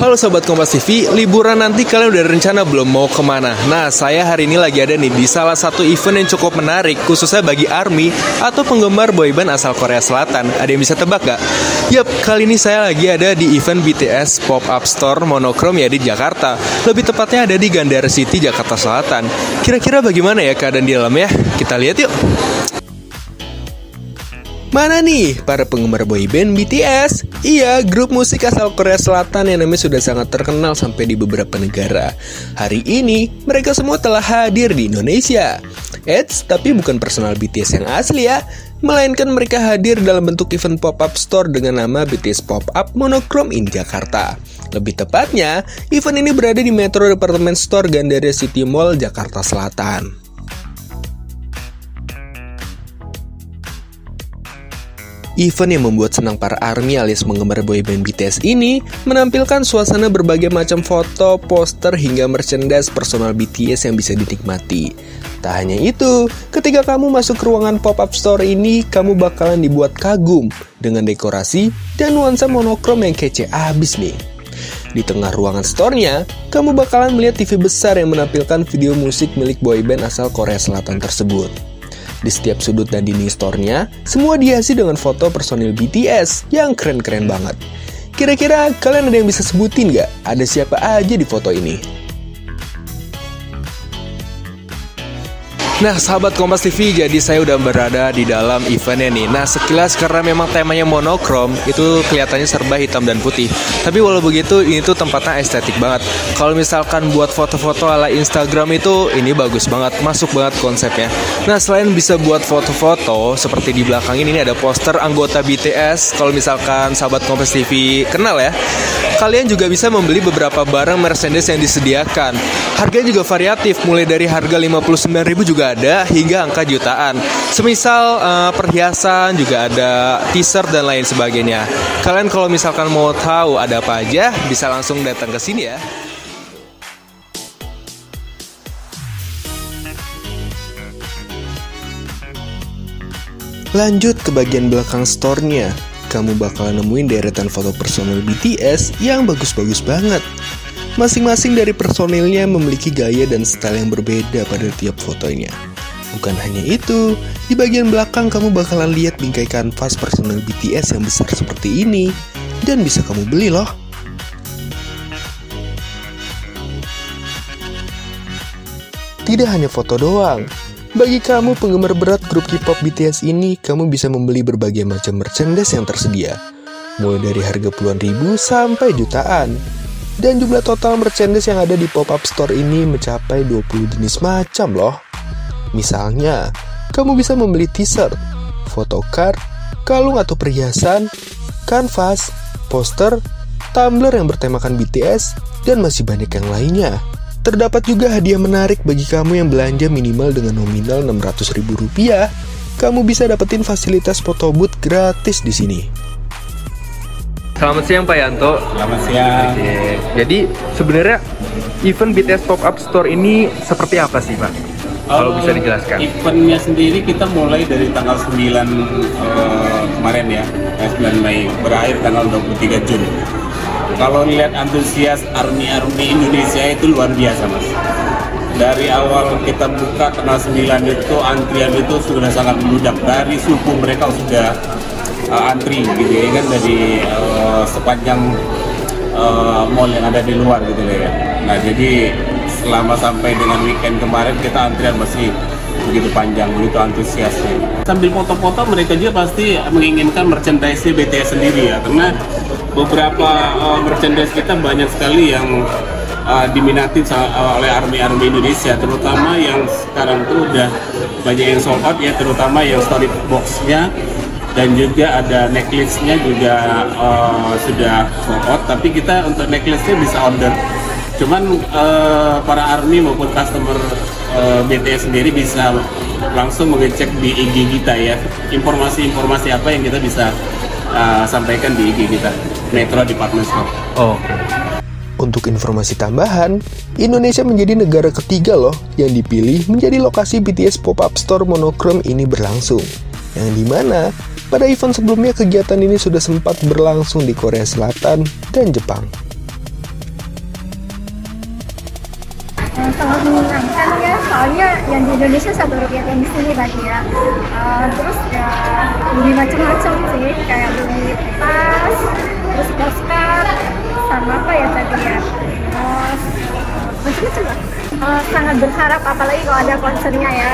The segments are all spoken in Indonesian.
Halo Sobat Kompas TV, liburan nanti kalian udah rencana belum mau kemana? Nah, saya hari ini lagi ada nih di salah satu event yang cukup menarik, khususnya bagi ARMY atau penggemar boyband asal Korea Selatan. Ada yang bisa tebak gak? Yap, kali ini saya lagi ada di event BTS Pop-Up Store Monochrome ya di Jakarta. Lebih tepatnya ada di Gandaria City, Jakarta Selatan. Kira-kira bagaimana ya keadaan di dalamnya? Kita lihat yuk! Mana nih para penggemar boyband BTS? Iya, grup musik asal Korea Selatan yang namanya sudah sangat terkenal sampai di beberapa negara. Hari ini, mereka semua telah hadir di Indonesia. Eits, tapi bukan personal BTS yang asli ya, melainkan mereka hadir dalam bentuk event pop-up store dengan nama BTS Pop-Up Monochrome in Jakarta. Lebih tepatnya, event ini berada di Metro Department Store Gandaria City Mall, Jakarta Selatan. Event yang membuat senang para ARMY alias penggemar boyband BTS ini menampilkan suasana berbagai macam foto, poster, hingga merchandise personal BTS yang bisa dinikmati. Tak hanya itu, ketika kamu masuk ke ruangan pop-up store ini, kamu bakalan dibuat kagum dengan dekorasi dan nuansa monokrom yang kece abis nih. Di tengah ruangan store-nya, kamu bakalan melihat TV besar yang menampilkan video musik milik boyband asal Korea Selatan tersebut. Di setiap sudut dan dinding store-nya, semua dihiasi dengan foto personil BTS yang keren-keren banget. Kira-kira kalian ada yang bisa sebutin nggak? Ada siapa aja di foto ini? Nah, sahabat Kompas TV, jadi saya udah berada di dalam eventnya nih. Nah, sekilas karena memang temanya monokrom, itu kelihatannya serba hitam dan putih. Tapi walau begitu, ini tuh tempatnya estetik banget. Kalau misalkan buat foto-foto ala Instagram itu, ini bagus banget, masuk banget konsepnya. Nah, selain bisa buat foto-foto, seperti di belakang ini ada poster anggota BTS. Kalau misalkan sahabat Kompas TV kenal ya, kalian juga bisa membeli beberapa barang merchandise yang disediakan. Harganya juga variatif, mulai dari harga 59.000 juga ada hingga angka jutaan. Semisal perhiasan juga ada, t-shirt dan lain sebagainya. Kalian kalau misalkan mau tahu ada apa aja, bisa langsung datang ke sini ya. Lanjut ke bagian belakang store-nya. Kamu bakal nemuin deretan foto personil BTS yang bagus-bagus banget. Masing-masing dari personilnya memiliki gaya dan style yang berbeda pada tiap fotonya. Bukan hanya itu, di bagian belakang kamu bakalan lihat bingkai kanvas personil BTS yang besar seperti ini, dan bisa kamu beli loh. Tidak hanya foto doang, bagi kamu penggemar berat grup K-pop BTS ini, kamu bisa membeli berbagai macam merchandise yang tersedia, mulai dari harga puluhan ribu sampai jutaan. Dan jumlah total merchandise yang ada di pop-up store ini mencapai 20 jenis macam loh. Misalnya, kamu bisa membeli t-shirt, photocard, kalung atau perhiasan, kanvas, poster, tumbler yang bertemakan BTS, dan masih banyak yang lainnya. Terdapat juga hadiah menarik bagi kamu yang belanja minimal dengan nominal Rp600.000. Kamu bisa dapetin fasilitas foto booth gratis di sini. Selamat siang Pak Yanto. Selamat siang. Jadi sebenarnya event BTS Pop-Up Store ini seperti apa sih Pak? Kalau bisa dijelaskan. Eventnya sendiri kita mulai dari tanggal 9 kemarin ya, 9 Mei, berakhir tanggal 23 Juni. Kalau lihat antusias ARMY Indonesia itu luar biasa Mas. Dari awal kita buka tanggal 9 itu antrian itu sudah sangat meludak, dari suku mereka sudah antri gitu ya kan, dari sepanjang mall yang ada di luar gitu ya. Nah jadi selama sampai dengan weekend kemarin kita antrian masih begitu panjang, begitu antusiasnya. Sambil foto-foto mereka juga pasti menginginkan merchandise BTS sendiri ya, karena beberapa merchandise kita banyak sekali yang diminati oleh ARMY Indonesia, terutama yang sekarang tuh udah banyak yang sold out ya, terutama yang story boxnya dan juga ada necklace-nya juga sudah sold out. Tapi kita untuk necklace-nya bisa order, cuman para ARMY maupun customer BTS sendiri bisa langsung mengecek di IG kita ya, informasi-informasi apa yang kita bisa sampaikan di IG kita, Metro Department Store. Oh. Untuk informasi tambahan, Indonesia menjadi negara ketiga loh yang dipilih menjadi lokasi BTS Pop-Up Store Monochrome ini berlangsung. Yang dimana, pada event sebelumnya kegiatan ini sudah sempat berlangsung di Korea Selatan dan Jepang. Sangat menyenangkan ya, soalnya yang di Indonesia Rp1 yang di sini tadi ya. Terus ya, beli macam-macam sih, kayak beli tas, terus poster, sama apa ya tadi ya, macam-macam lah. Sangat berharap, apalagi kalau ada konsernya ya.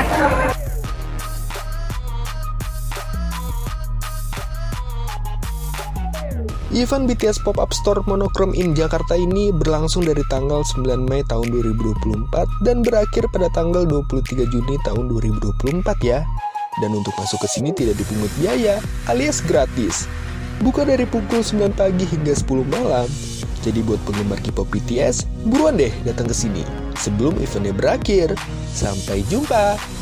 Event BTS Pop-Up Store Monochrome in Jakarta ini berlangsung dari tanggal 9 Mei tahun 2024 dan berakhir pada tanggal 23 Juni tahun 2024 ya. Dan untuk masuk ke sini tidak dipungut biaya alias gratis. Buka dari pukul 9 pagi hingga 10 malam. Jadi buat penggemar K-pop BTS, buruan deh datang ke sini sebelum eventnya berakhir. Sampai jumpa!